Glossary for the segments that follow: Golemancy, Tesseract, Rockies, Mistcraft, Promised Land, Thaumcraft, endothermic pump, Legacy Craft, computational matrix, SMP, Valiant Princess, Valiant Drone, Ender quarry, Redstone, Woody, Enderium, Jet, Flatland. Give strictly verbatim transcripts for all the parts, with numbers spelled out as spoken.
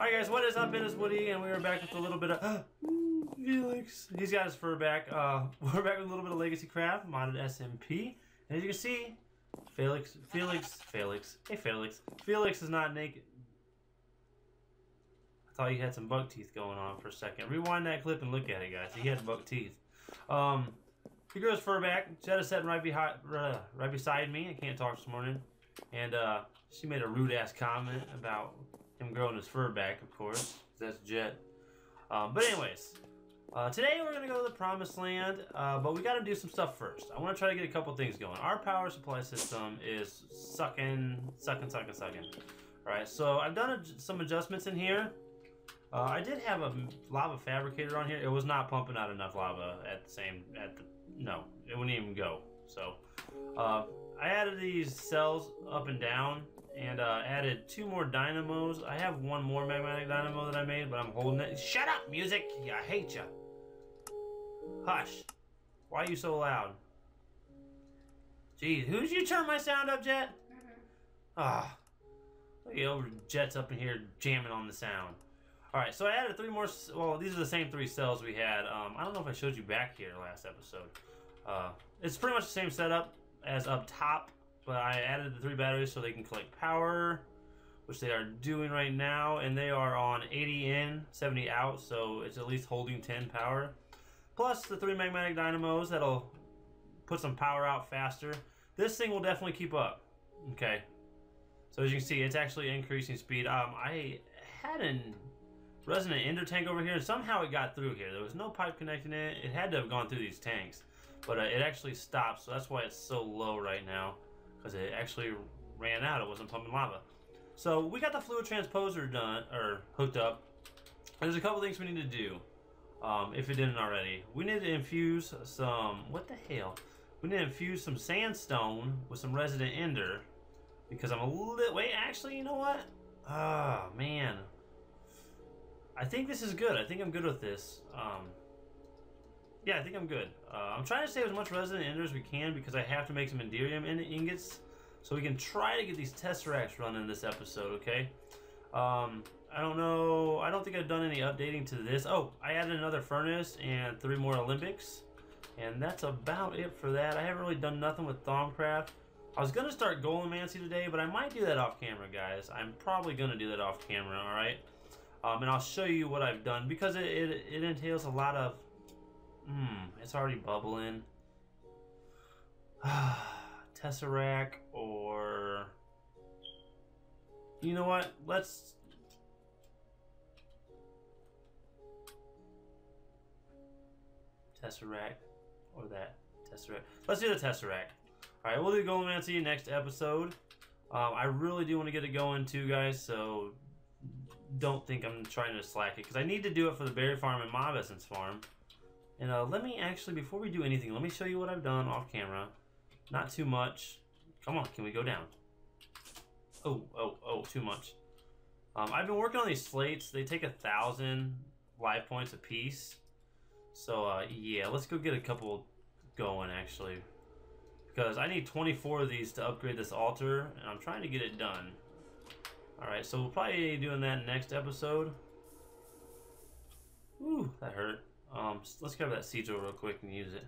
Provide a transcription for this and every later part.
Alright guys, what is up? It is Woody, and we are back with a little bit of Felix. He's got his fur back. Uh, we're back with a little bit of Legacy Craft, modded S M P. And as you can see, Felix, Felix, Felix, hey Felix, Felix is not naked. I thought he had some buck teeth going on for a second. Rewind that clip and look at it, guys. He has buck teeth. Um, he grows fur back. Jet is sitting right behind, uh, right beside me. I can't talk this morning. And uh, she made a rude-ass comment about him growing his fur back, of course. That's Jet. Um, but anyways, uh, today we're going to go to the Promised Land, uh, but we got to do some stuff first. I want to try to get a couple things going. Our power supply system is sucking, sucking, sucking, sucking. Alright, so I've done a, some adjustments in here. Uh, I did have a lava fabricator on here. It was not pumping out enough lava at the same, at the, no, it wouldn't even go. So, uh, I added these cells up and down and uh, added two more dynamos. I have one more magmatic dynamo that I made, but I'm holding it. Shut up, music! Yeah, I hate ya. Hush. Why are you so loud? Jeez, who'd you turn my sound up, Jet? Ah. Look at old Jet's up in here jamming on the sound. Alright, so I added three more. Well, these are the same three cells we had. Um, I don't know if I showed you back here last episode. Uh, it's pretty much the same setup as up top, but I added the three batteries so they can collect power, which they are doing right now, and they are on eighty in, seventy out, so it's at least holding ten power. Plus the three magmatic dynamos that'll put some power out faster. This thing will definitely keep up. Okay, so as you can see, it's actually increasing speed. Um, I had an resonant ender tank over here, and somehow it got through here. There was no pipe connecting it. It had to have gone through these tanks. But uh, it actually stopped, so that's why it's so low right now, because it actually ran out. It wasn't pumping lava. So we got the fluid transposer done, or hooked up. There's a couple things we need to do, um, if it didn't already. We need to infuse some, what the hell? We need to infuse some sandstone with some resident ender, because I'm a little bit, wait, actually, you know what? Ah, man. I think this is good. I think I'm good with this. Um... Yeah, I think I'm good. Uh, I'm trying to save as much resident ender as we can because I have to make some Enderium in ingots so we can try to get these Tesseracts running this episode, okay? Um, I don't know. I don't think I've done any updating to this. Oh, I added another furnace and three more Olympics. And that's about it for that. I haven't really done nothing with Thaumcraft. I was going to start Golemancy today, but I might do that off camera, guys. I'm probably going to do that off camera, alright? Um, and I'll show you what I've done because it, it, it entails a lot of... Hmm, it's already bubbling. Tesseract or... You know what? Let's... Tesseract or that. Tesseract. Let's do the Tesseract. Alright, we'll do Golemancy next episode. Um, I really do want to get it going too, guys, so don't think I'm trying to slack it, because I need to do it for the berry farm and mob essence farm. And uh, let me actually, before we do anything, let me show you what I've done off camera. Not too much. Come on, can we go down? Oh, oh, oh, too much. Um, I've been working on these slates. They take a thousand life points a piece. So, uh, yeah, let's go get a couple going, actually. Because I need twenty-four of these to upgrade this altar, and I'm trying to get it done. Alright, so we'll probably be doing that next episode. Ooh, that hurt. Um, let's grab that sigil real quick and use it.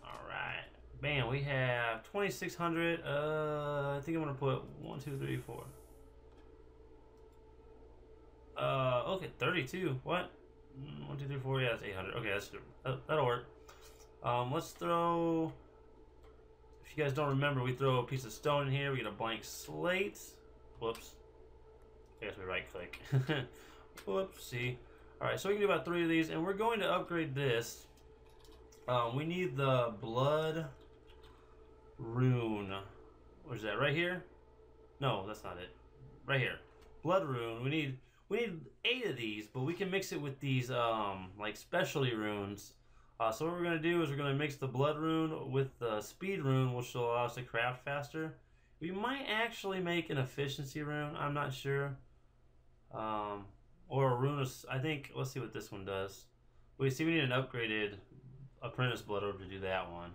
Alright. Bam, we have twenty-six hundred. Uh, I think I'm going to put one, two, three, four. Uh, okay, thirty-two. What? one, two, three, four. Yeah, that's eight hundred. Okay, that's, that, that'll work. Um, let's throw... If you guys don't remember, we throw a piece of stone in here. We get a blank slate. Whoops. I guess we right-click. Whoopsie. Alright, so we can do about three of these, and we're going to upgrade this. Um, we need the blood rune. What is that, right here? No, that's not it. Right here. Blood rune. We need we need eight of these, but we can mix it with these um, like specialty runes. Uh, so what we're going to do is we're going to mix the blood rune with the speed rune, which will allow us to craft faster. We might actually make an efficiency rune. I'm not sure. Um... Or a rune of, I think, let's see what this one does. We see we need an upgraded apprentice blood orb to do that one.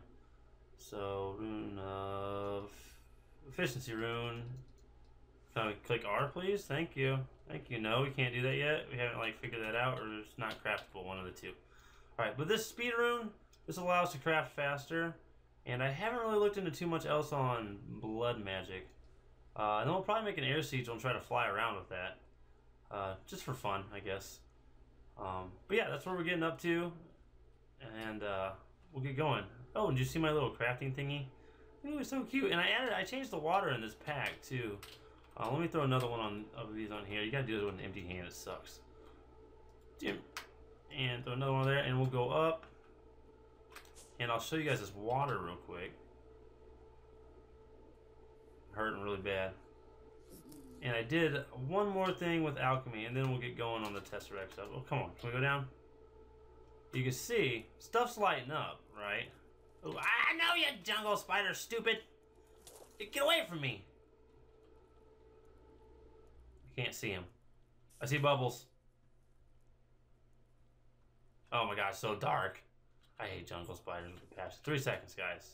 So, rune of, efficiency rune, Uh, click R, please. Thank you. Thank you. No, we can't do that yet. We haven't like figured that out, or it's not craftable. One of the two. All right, but this speed rune, this allows us to craft faster. And I haven't really looked into too much else on blood magic. Uh, and then we'll probably make an air siege and try to fly around with that, uh, just for fun, I guess. Um, but yeah, that's what we're getting up to, and uh, we'll get going. Oh, and did you see my little crafting thingy? It was so cute. And I added, I changed the water in this pack too. Uh, let me throw another one on of these on here. You gotta do this with an empty hand. It sucks. Damn. And throw another one there, and we'll go up. And I'll show you guys this water real quick. Hurting really bad. And I did one more thing with alchemy, and then we'll get going on the Tesseract stuff. Oh, come on. Can we go down? You can see stuff's lighting up, right? Oh, I know you jungle spider, stupid. Get away from me. I can't see him. I see bubbles. Oh my gosh, so dark. I hate jungle spiders with a passion. Three seconds, guys.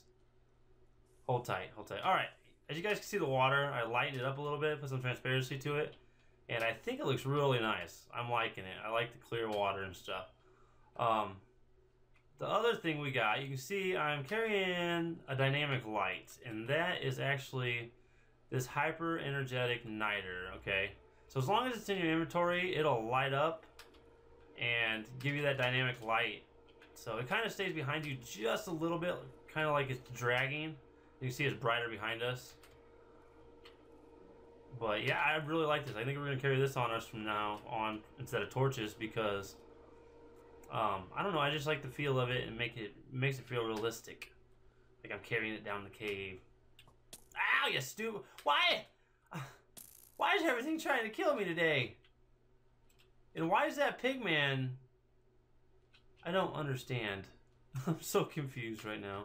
Hold tight, hold tight. All right. As you guys can see the water, I lightened it up a little bit, put some transparency to it, and I think it looks really nice. I'm liking it. I like the clear water and stuff. Um, the other thing we got, you can see I'm carrying a dynamic light, and that is actually this hyper energetic niter, okay? So as long as it's in your inventory, it'll light up and give you that dynamic light. So it kind of stays behind you just a little bit, kind of like it's dragging. You can see it's brighter behind us. But yeah, I really like this. I think we're gonna carry this on us from now on instead of torches because um, I don't know. I just like the feel of it and make it makes it feel realistic. Like I'm carrying it down the cave. Ow, you stupid! Why? Why is everything trying to kill me today? And why is that pig man? I don't understand. I'm so confused right now.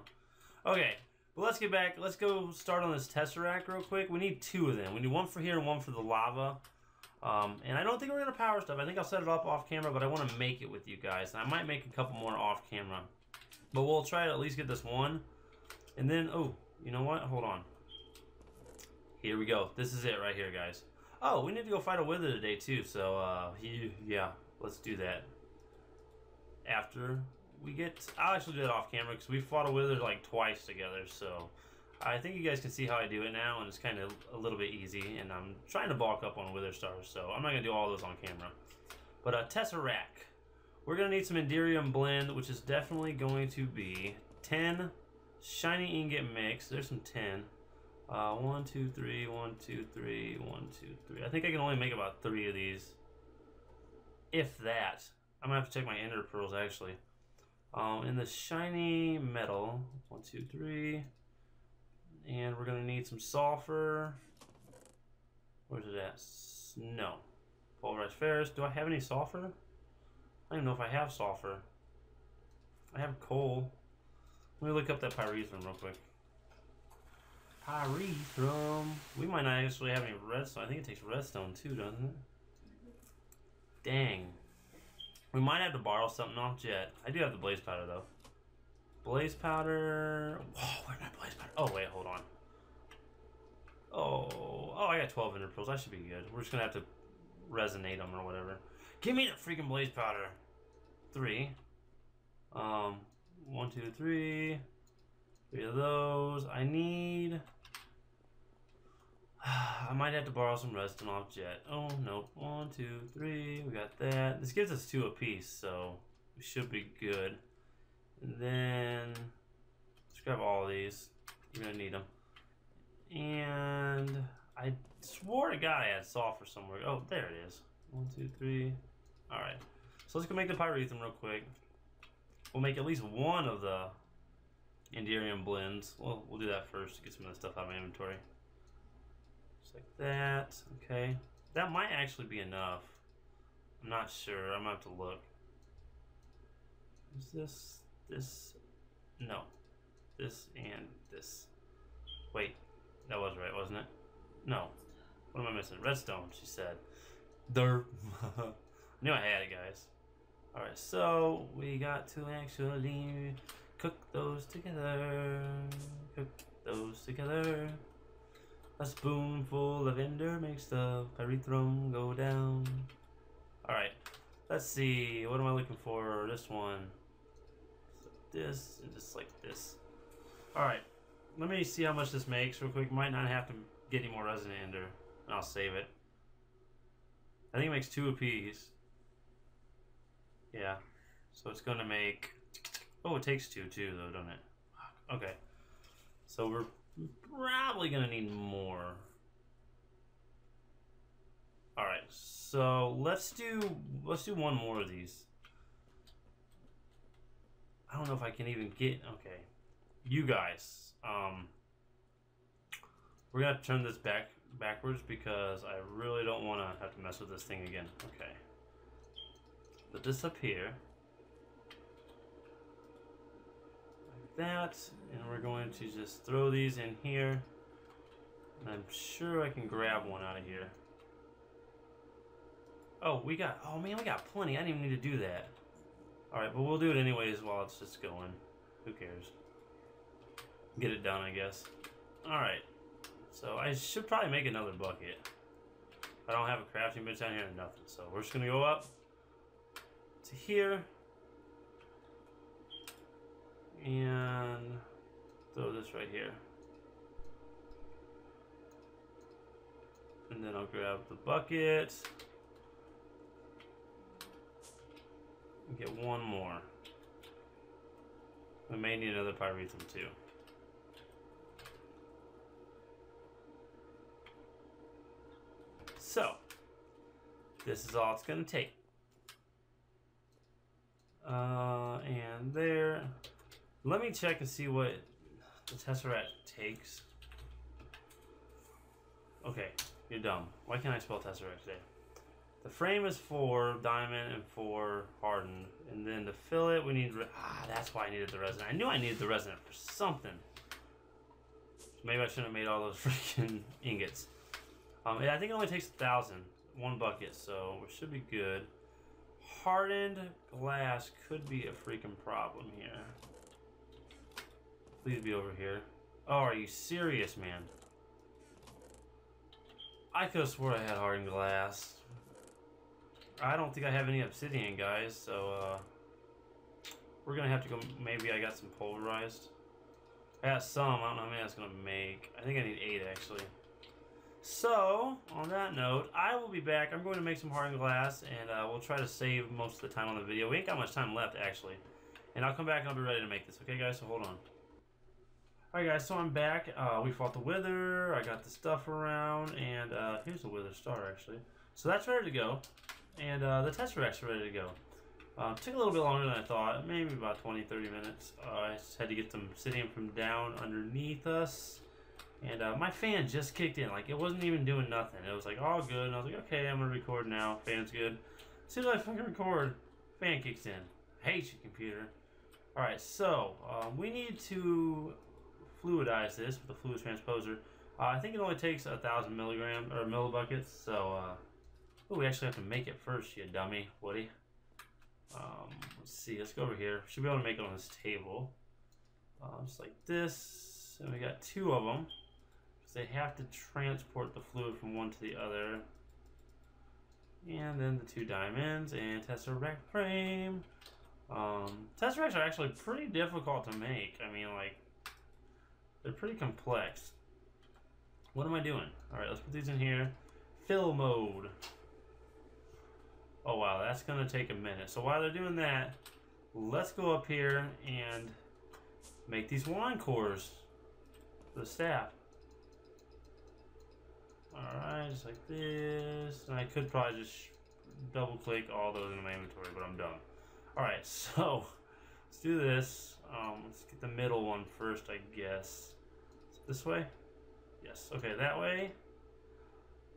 Okay, but let's get back. Let's go start on this Tesseract real quick. We need two of them. We need one for here and one for the lava. Um, and I don't think we're going to power stuff. I think I'll set it up off camera, but I want to make it with you guys. And I might make a couple more off camera. But we'll try to at least get this one. And then, oh, you know what? Hold on. Here we go. This is it right here, guys. Oh, we need to go fight a wither today, too. So, uh, he, yeah, let's do that. After we get, I'll actually do that off camera because we fought a wither like twice together, so I think you guys can see how I do it now, and it's kind of a little bit easy, and I'm trying to bulk up on wither stars, so I'm not going to do all those on camera. But uh, Tesseract, we're going to need some Enderium blend, which is definitely going to be ten shiny ingot mix. There's some ten. Uh, one, two, three, one, two, three, one, two, three. I think I can only make about three of these, if that. I'm gonna have to check my ender pearls actually. Um, in the shiny metal, one, two, three, and we're gonna need some sulfur. Where's it at? No, pulverized ferrous. Do I have any sulfur? I don't even know if I have sulfur. I have coal. Let me look up that pyrethrum real quick. Pyrethrum. We might not actually have any redstone. I think it takes redstone too, doesn't it? Dang. We might have to borrow something off Jet. I do have the blaze powder though. Blaze powder. Oh, where's my blaze powder? Oh wait, hold on. Oh, oh, I got twelve hundred pearls. I should be good. We're just gonna have to resonate them or whatever. Give me the freaking blaze powder. Three. Um, one, two, three. Three of those. I need. I might have to borrow some redstone off Jet. Oh, nope. One, two, three. We got that. This gives us two apiece, so we should be good. And then let's grab all these. You're going to need them. And I swore to God I had sulfur somewhere. Oh, there it is. One, two, three. All right. So let's go make the pyrethrum real quick. We'll make at least one of the Enderium blends. Well, we'll do that first to get some of the stuff out of my inventory. Like that. Okay, that might actually be enough. I'm not sure. I'm gonna have to look. Is this this? No, this and this. Wait, that was right, wasn't it? No. What am I missing? Redstone. She said. There. I knew I had it, guys. All right, so we got to actually cook those together. Cook those together. A spoonful of ender makes the pyrethrum go down. Alright, let's see. What am I looking for? This one. This, and just like this. Alright, let me see how much this makes real quick. Might not have to get any more resident ender, and I'll save it. I think it makes two apiece. Yeah, so it's going to make... Oh, it takes two, too, though, doesn't it? Okay, so we're probably going to need more. Alright, so let's do, let's do one more of these. I don't know if I can even get... Okay, you guys, um, we're going to turn this back backwards because I really don't want to have to mess with this thing again. Okay. Put this up here. Like that. And we're going to just throw these in here. And I'm sure I can grab one out of here. Oh, we got... Oh, man, we got plenty. I didn't even need to do that. Alright, but we'll do it anyways while it's just going. Who cares? Get it done, I guess. Alright. So I should probably make another bucket. I don't have a crafting bench down here or nothing. So we're just going to go up to here and throw this right here, and then I'll grab the bucket and get one more. We may need another pyrethrum too. So this is all it's going to take. Uh, and there, let me check and see what the Tesseract takes. Okay, you're dumb. Why can't I spell Tesseract today? The frame is four diamond and four hardened, and then to fill it we need, ah, that's why I needed the resin. I knew I needed the resin for something. Maybe I shouldn't have made all those freaking ingots. Um, I think it only takes a thousand, one bucket, so we should be good. Hardened glass could be a freaking problem here. Please be over here. Oh, are you serious, man? I could have swore I had hardened glass. I don't think I have any obsidian, guys, so uh, we're gonna have to go. Maybe I got some pulverized. I got some. I don't know how many that's gonna make. I think I need eight, actually. So, on that note, I will be back. I'm going to make some hardened glass, and uh, we'll try to save most of the time on the video. We ain't got much time left, actually. And I'll come back, and I'll be ready to make this. Okay, guys? So, hold on. Alright, guys. So, I'm back. Uh, we fought the Wither. I got the stuff around. And uh, here's the Wither Star, actually. So, that's ready to go. And uh, the Tesseract's ready to go. Uh, took a little bit longer than I thought. Maybe about twenty, thirty minutes. Uh, I just had to get some obsidian from down underneath us. And uh, my fan just kicked in. Like, it wasn't even doing nothing. It was like all good. And I was like, okay, I'm going to record now. Fan's good. As soon as I fucking record, fan kicks in. I hate you, computer. Alright, so uh, we need to fluidize this with a fluid transposer. Uh, I think it only takes a thousand milligram or millibuckets. So, uh, oh, we actually have to make it first, you dummy, Woody. Um, let's see. Let's go over here. Should be able to make it on this table. Uh, just like this. And we got two of them. They have to transport the fluid from one to the other. And then the two diamonds and Tesseract frame. Um, Tesseracts are actually pretty difficult to make. I mean, like, they're pretty complex. What am I doing? Alright, let's put these in here. Fill mode. Oh, wow, that's going to take a minute. So while they're doing that, let's go up here and make these wine cores for the staff. Alright, just like this. And I could probably just double click all those in my inventory, but I'm done. Alright, so let's do this. Um, let's get the middle one first, I guess. This way? Yes. Okay, that way.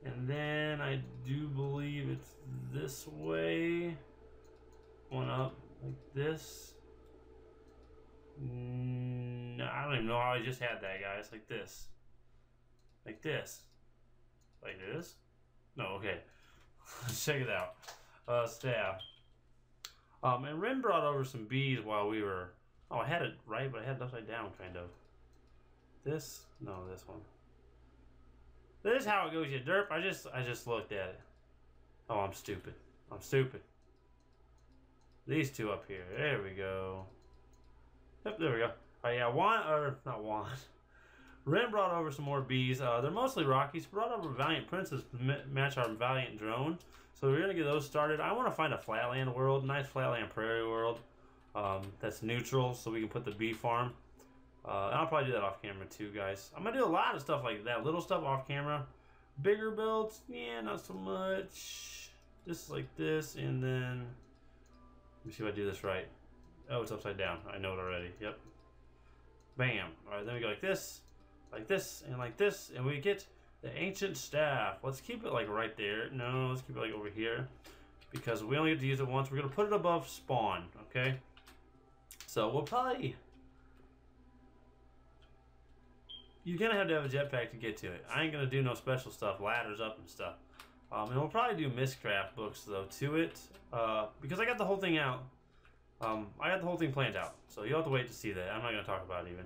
And then I do believe it's this way. One up like this. No, I don't even know how I just had that, guys. Like this. Like this. Like this? No, okay. Let's check it out. Uh, staff. Um, and Rin brought over some bees while we were... Oh, I had it right, but I had it upside down, kind of. This? No, this one. This is how it goes, you derp. I just I just looked at it. Oh, I'm stupid. I'm stupid. These two up here. There we go. Yep, there we go. Oh yeah, Juan, or not Juan. Rin brought over some more bees. Uh, they're mostly Rockies. Brought over Valiant Princess to match our Valiant Drone. So we're gonna get those started. I want to find a Flatland world, nice Flatland Prairie world, um, that's neutral, so we can put the bee farm. Uh, and I'll probably do that off camera too, guys. I'm gonna do a lot of stuff like that, little stuff off camera. Bigger builds, yeah, not so much. Just like this, and then let me see if I do this right. Oh, it's upside down. I know it already. Yep. Bam. All right, then we go like this, like this, and like this, and we get the ancient staff. Let's keep it like right there. No, let's keep it like over here because we only get to use it once. We're gonna put it above spawn, okay? So we'll probably. You're gonna have to have a jetpack to get to it. I ain't gonna do no special stuff, ladders up and stuff. Um, and we'll probably do Mistcraft books though to it uh, because I got the whole thing out. Um, I got the whole thing planned out, so you'll have to wait to see that. I'm not gonna talk about it even.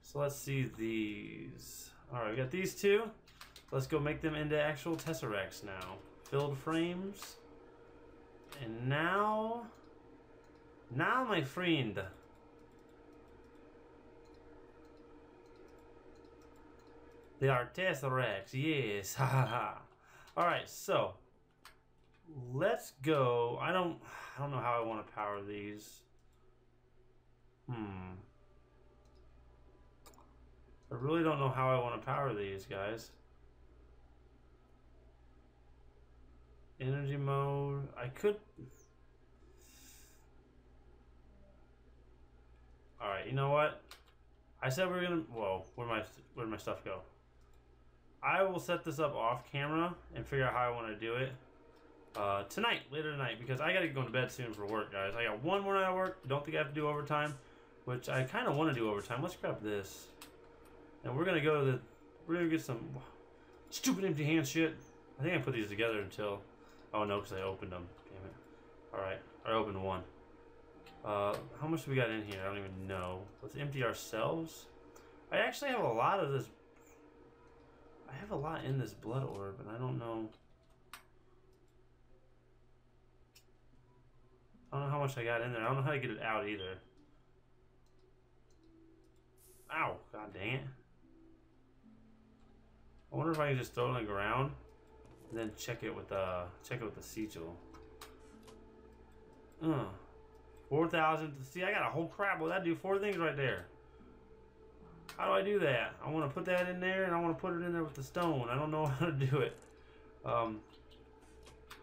So let's see these. All right, we got these two. Let's go make them into actual tesseracts now. Filled frames. And now, now my friend. They are tesseracts, yes, ha ha ha. All right, so let's go. I don't, I don't know how I want to power these. Hmm. I really don't know how I want to power these guys. Energy mode. I could. All right, you know what? I said we we're gonna. Whoa, where my where my stuff go? I will set this up off camera and figure out how I want to do it uh, tonight, later tonight, because I got to get going to bed soon for work, guys. I got one more night of work. Don't think I have to do overtime, which I kind of want to do overtime. Let's grab this, and we're gonna go to the. We're gonna get some stupid empty hand shit. I think I put these together until. Oh no, because I opened them. Damn it! All right, I opened one. Uh, how much do we got in here? I don't even know. Let's empty ourselves. I actually have a lot of this. I have a lot in this blood orb, and I don't know. I don't know how much I got in there. I don't know how to get it out either. Ow, god dang it. I wonder if I can just throw it on the ground and then check it with uh check it with the sigil. Uh, four thousand. See, I got a whole crap. Well, that'd do four things right there. How do I do that? I want to put that in there, and I want to put it in there with the stone. I don't know how to do it. Um,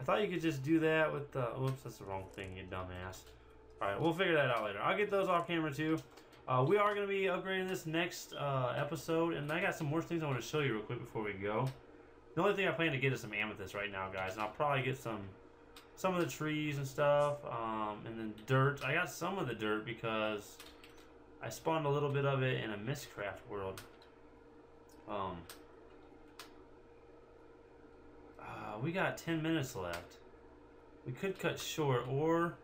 I thought you could just do that with the... Oops, that's the wrong thing, you dumbass. All right, we'll figure that out later. I'll get those off camera, too. Uh, we are going to be upgrading this next uh, episode, and I got some more things I want to show you real quick before we go. The only thing I plan to get is some amethyst right now, guys, and I'll probably get some some of the trees and stuff, um, and then dirt. I got some of the dirt because... I spawned a little bit of it in a Mistcraft world. Um, uh, we got ten minutes left. We could cut short, or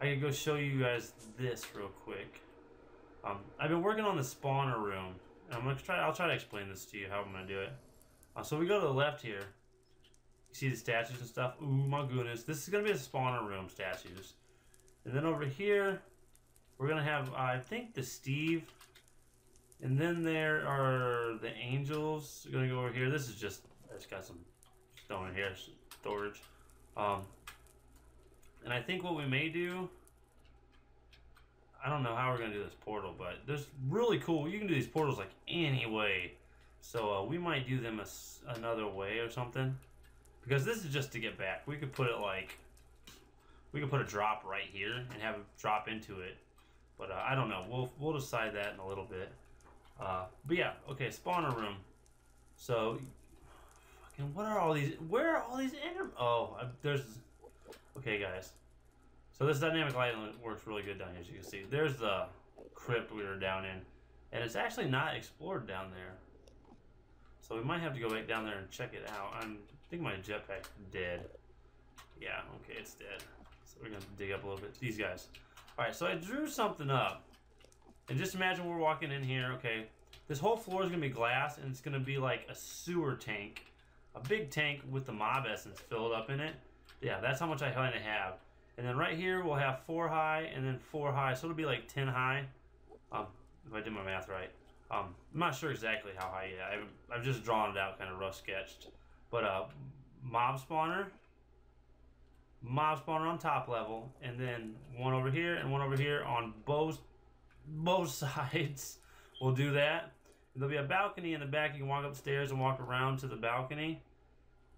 I could go show you guys this real quick. Um, I've been working on the spawner room. And I'm gonna try. I'll try to explain this to you how I'm gonna do it. Uh, so we go to the left here. You see the statues and stuff. Ooh, my goodness! This is gonna be the spawner room statues, and then over here. We're gonna have, uh, I think, the Steve, and then there are the angels. We're gonna go over here. This is just, I just got some stone in here, storage. Um, and I think what we may do, I don't know how we're gonna do this portal, but there's really cool. You can do these portals like any way, so uh, we might do them a, another way or something, because this is just to get back. We could put it like, we could put a drop right here and have it drop into it. But uh, I don't know. We'll we'll decide that in a little bit. Uh, but yeah, okay. Spawner room. So, fucking what are all these? Where are all these? Ender oh, I, there's. Okay, guys. So this dynamic lighting works really good down here, as you can see. There's the crypt we were down in, and it's actually not explored down there. So we might have to go back down there and check it out. I'm, I think my jetpack's dead. Yeah. Okay, it's dead. So we're gonna dig up a little bit. These guys. All right, so I drew something up, and just imagine we're walking in here. Okay, This whole floor is going to be glass, and it's going to be like a sewer tank. A big tank with the mob essence filled up in it. Yeah, that's how much I kind of have. And then right here, we'll have four high and then four high. So it'll be like ten high, um, if I did my math right. Um, I'm not sure exactly how high yet. I've, I've just drawn it out, kind of rough sketched. But uh, mob spawner, mob spawner on top level, and then one over here and one over here on both, both sides. We'll do that. There'll be a balcony in the back. You can walk upstairs and walk around to the balcony.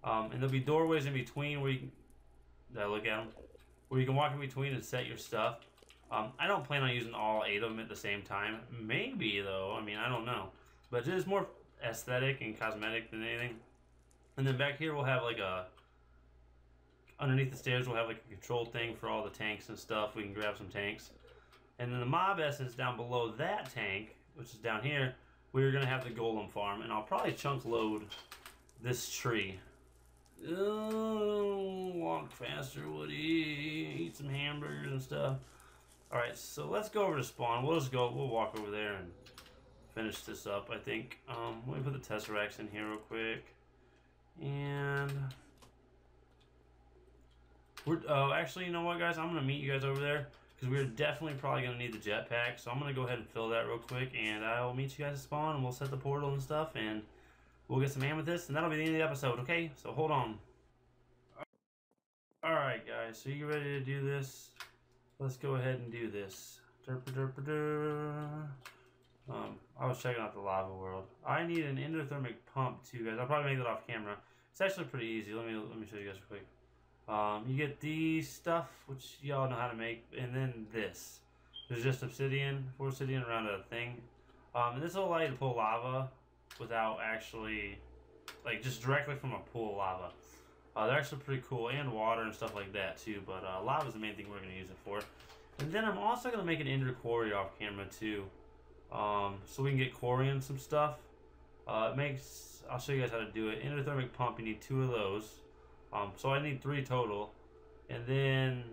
Um, and there'll be doorways in between where you can... Did I look at them? Where you can walk in between and set your stuff. Um, I don't plan on using all eight of them at the same time. Maybe, though. I mean, I don't know. But it's more aesthetic and cosmetic than anything. And then back here we'll have like a... Underneath the stairs we'll have like a control thing for all the tanks and stuff. We can grab some tanks. And then the mob essence down below that tank, which is down here, we're gonna have the golem farm, and I'll probably chunk load this tree. Oh, walk faster, Woody. Eat some hamburgers and stuff. All right, so let's go over to spawn. We'll just go. We'll walk over there and finish this up. I think. Um, let me put the tesseracts in here real quick. And we're. Oh, actually, you know what, guys? I'm gonna meet you guys over there. Because we're definitely probably going to need the jetpack. So I'm going to go ahead and fill that real quick. And I'll meet you guys at spawn. And we'll set the portal and stuff. And we'll get some amethyst. And that'll be the end of the episode. Okay? So hold on. Alright, guys. So you ready to do this? Let's go ahead and do this. Um, I was checking out the lava world. I need an endothermic pump too, guys. I'll probably make that off camera. It's actually pretty easy. Let me, let me show you guys real quick. Um, you get these stuff, which y'all know how to make, and then this. There's just obsidian, four obsidian around a thing. Um, and this will allow you to pull lava without actually, like, just directly from a pool of lava. Uh, they're actually pretty cool, and water and stuff like that, too, but uh, lava is the main thing we're going to use it for. And then I'm also going to make an Ender quarry off camera, too, um, so we can get quarrying some stuff. Uh, it makes, I'll show you guys how to do it. Endothermic pump, you need two of those. Um, so I need three total, and then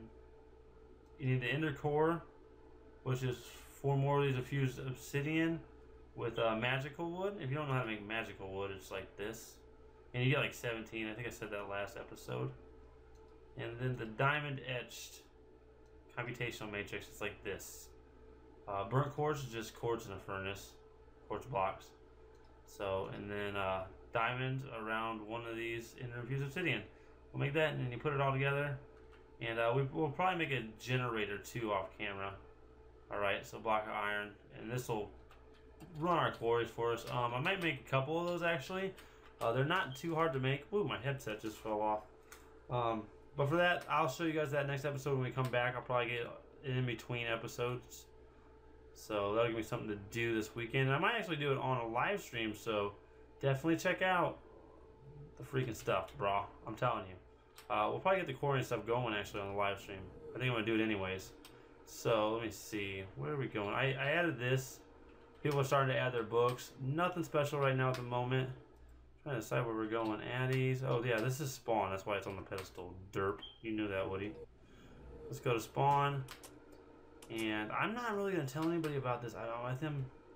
you need the Ender core, which is four more of these infused obsidian with uh, magical wood. If you don't know how to make magical wood, it's like this, and you get like seventeen. I think I said that last episode. And then the diamond etched computational matrix. It's like this. Uh, burnt quartz is just quartz in a furnace, quartz blocks. So and then uh, diamond around one of these Ender infused obsidian. We'll make that, and then you put it all together. And uh, we, we'll probably make a generator, too, off camera. All right, so block of iron. And this will run our quarries for us. Um, I might make a couple of those, actually. Uh, they're not too hard to make. Ooh, my headset just fell off. Um, but for that, I'll show you guys that next episode when we come back. I'll probably get in between episodes. So that'll give me something to do this weekend. And I might actually do it on a live stream, so definitely check out the freaking stuff, bro. I'm telling you. Uh, we'll probably get the quarry and stuff going, actually, on the live stream. I think I'm going to do it anyways. So, let me see. Where are we going? I, I added this. People are starting to add their books. Nothing special right now at the moment. I'm trying to decide where we're going. Addies. Oh, yeah, this is spawn. That's why it's on the pedestal. Derp. You knew that, Woody. Let's go to spawn. And I'm not really going to tell anybody about this. I don't I think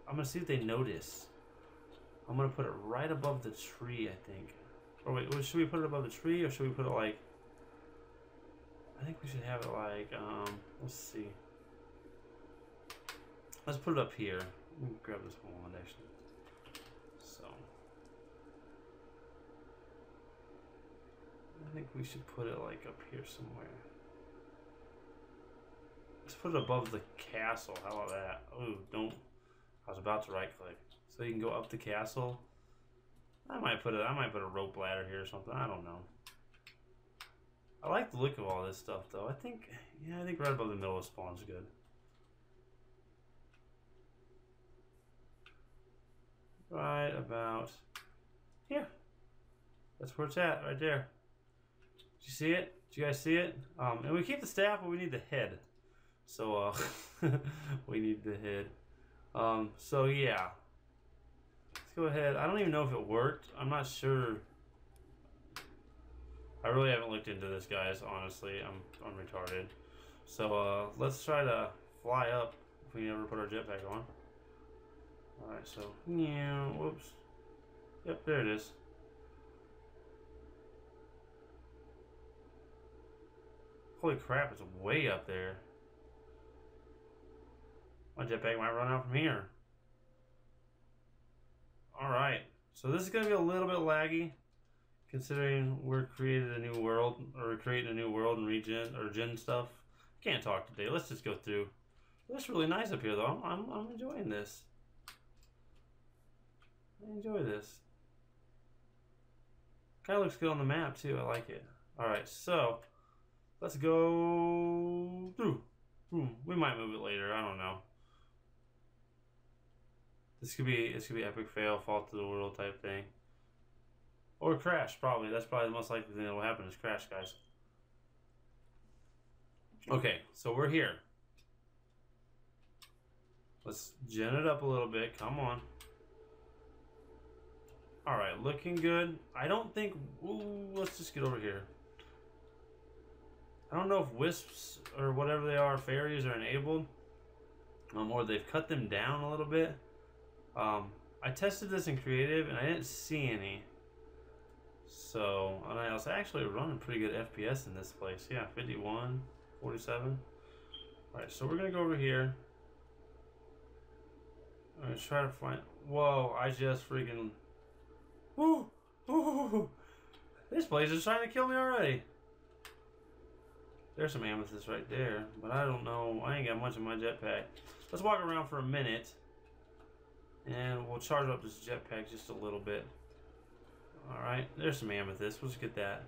I'm going to see if they notice. I'm going to put it right above the tree, I think. Or wait, should we put it above the tree, or should we put it like, I think we should have it like, um, let's see. Let's put it up here. Let me grab this wand, actually. So. I think we should put it like up here somewhere. Let's put it above the castle. How about that? Oh, don't, I was about to right click. So you can go up the castle. I might put a, I might put a rope ladder here or something. I don't know. I like the look of all this stuff, though. I think, yeah, I think right above the middle of spawn's good. Right about here. That's where it's at, right there. Did you see it? Did you guys see it? Um, and we keep the staff, but we need the head. So, uh, we need the head. Um, so, yeah. Go ahead. I don't even know if it worked. I'm not sure. I really haven't looked into this, guys. Honestly, I'm I'm retarded. So uh, let's try to fly up if we ever put our jetpack on. Alright, so, yeah, whoops. Yep, there it is. Holy crap, it's way up there. My jetpack might run out from here. Alright, so this is going to be a little bit laggy, considering we're created a new world, or creating a new world and regen, or gen stuff. Can't talk today, let's just go through. That's really nice up here though, I'm, I'm, I'm enjoying this. I enjoy this. Kind of looks good on the map too, I like it. Alright, so, let's go through. Hmm, we might move it later, I don't know. This could be this could be epic fail, fall to the world type thing. Or crash, probably. That's probably the most likely thing that will happen is crash, guys. Okay, so we're here. Let's gen it up a little bit, come on. Alright, looking good. I don't think, ooh, let's just get over here. I don't know if wisps or whatever they are, fairies, are enabled. Um, or they've cut them down a little bit. Um, I tested this in creative and I didn't see any. So, and I was actually running pretty good F P S in this place. Yeah, fifty-one, forty-seven. Alright, so we're gonna go over here. I'm gonna try to find. Whoa, I just freaking. Woo! Woo! This place is trying to kill me already! There's some amethyst right there, but I don't know. I ain't got much in my jetpack. Let's walk around for a minute, and we'll charge up this jetpack just a little bit. Alright, there's some amethyst. We'll just get that.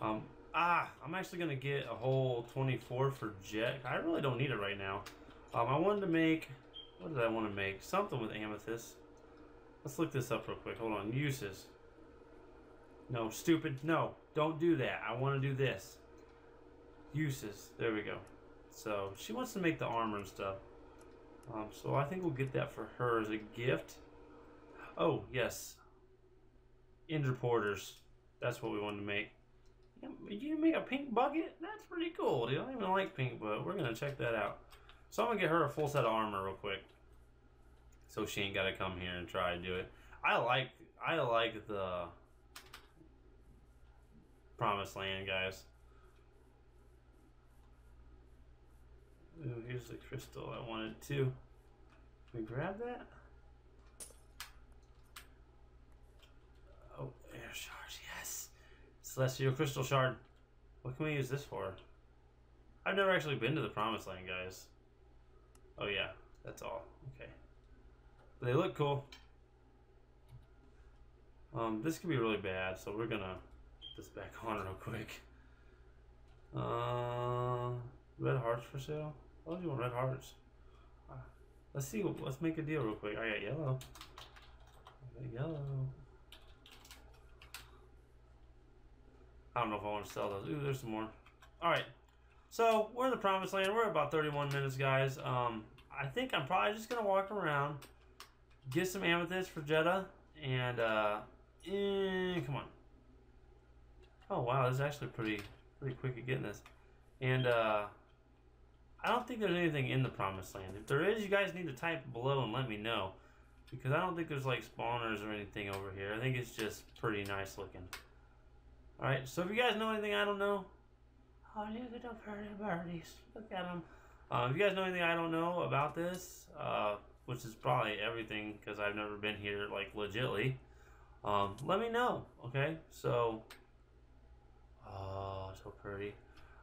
Um, ah, I'm actually going to get a whole twenty-four for Jet. I really don't need it right now. Um, I wanted to make... What did I want to make? Something with amethyst. Let's look this up real quick. Hold on. Uses. No, stupid. No, don't do that. I want to do this. Uses. There we go. So, she wants to make the armor and stuff. Um, so, I think we'll get that for her as a gift. Oh, yes. Ender quarters. That's what we wanted to make. You make a pink bucket? That's pretty cool, dude. I don't even like pink, but we're going to check that out. So I'm going to get her a full set of armor real quick. So she ain't got to come here and try to do it. I like I like the Promised Land, guys. Ooh, here's the crystal I wanted to. Can we grab that? Oh, air shards, yes! Celestial crystal shard. What can we use this for? I've never actually been to the Promised Land, guys. Oh yeah, that's all. Okay. But they look cool. Um, this could be really bad, so we're gonna put this back on real quick. Uh, red hearts for sale? Why do you want red hearts? Uh, let's see, let's make a deal real quick. I got yellow. I got yellow. I don't know if I want to sell those. Ooh, there's some more. Alright, so we're in the Promised Land. We're at about thirty-one minutes, guys. Um, I think I'm probably just going to walk around, get some amethyst for Jetta, and, uh, eh, come on. Oh, wow, this is actually pretty, pretty quick at getting this. And, uh, I don't think there's anything in the Promised Land. If there is, you guys need to type below and let me know, because I don't think there's, like, spawners or anything over here. I think it's just pretty nice looking. Alright, so if you guys know anything I don't know, oh, look at the pretty birdies, look at them. Um, if you guys know anything I don't know about this, uh, which is probably everything because I've never been here, like, legitly, um, let me know, okay? So, oh, so pretty.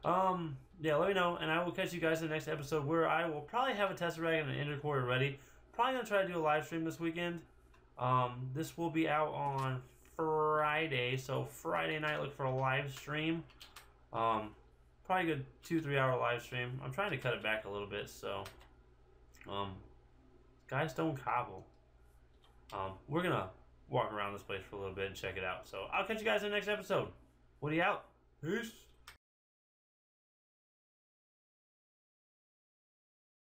Um, yeah, let me know, and I will catch you guys in the next episode where I will probably have a Tesseract and an Ender quarry ready. Probably going to try to do a live stream this weekend. Um, this will be out on Friday, so Friday night, look for a live stream. Um, probably a good two, three hour live stream. I'm trying to cut it back a little bit, so um, guys, don't cobble. Um, we're gonna walk around this place for a little bit and check it out. So I'll catch you guys in the next episode. Woody out. Peace.